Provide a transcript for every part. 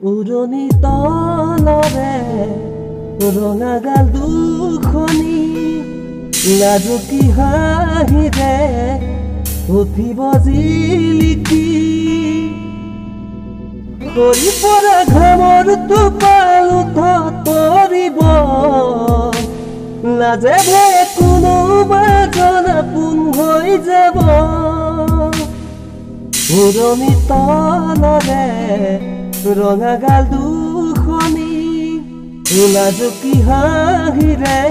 Uroni tolore, urona galdukhoni, lajuki hahire, uthi boziliki. Tori pora ghamor tupal utha tori bo, lajebe kuno bajona pun hoy jabo. Uroni tolore. Rona galdukhoni, lajuki hahire,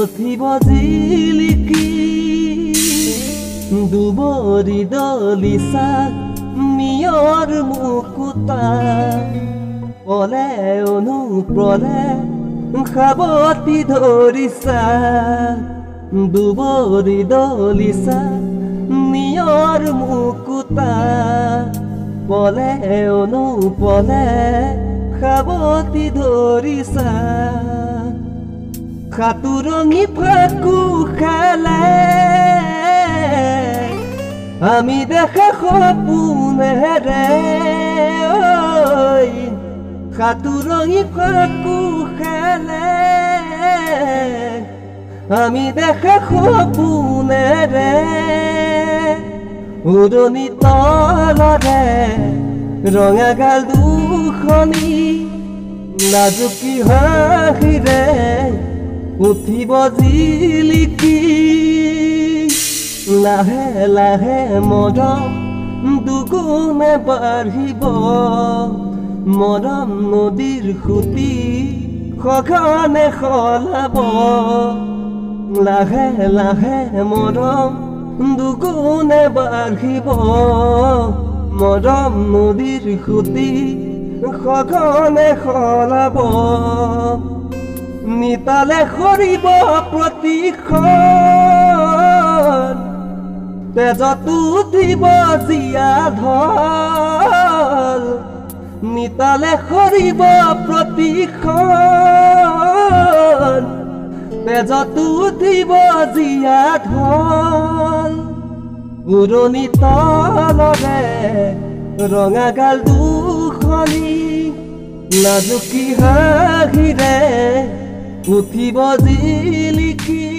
uthi boziliki. Dubori dolisa, miyor mukuta, ole onuprole, khaboti dorisa. Dubori dolisa, miyor mukuta. Pole o no pole, khaboti dorisa. Khaturongi phaku khale, ami dekha khopunere. Khaturongi phaku khale, ami dekha khopunere. Uroni tolore, ronga galdukhoni, lajuki hahire, uthi boziliki. Lahe lahe moram, dugune barhibo, moram nodir khuti, khogane kholabo. Lahe lahe moram. Dugune barhibo, moram nodir khuti, khogane kholabo. Nitale khoribo protikhon, tejoto uthibo ziyadhol. Nitale khoribo protikhon, tejoto uthibo ziyadhol. Uroni tolore, ronga galdukhoni, lajuki hahire, uthi boziliki.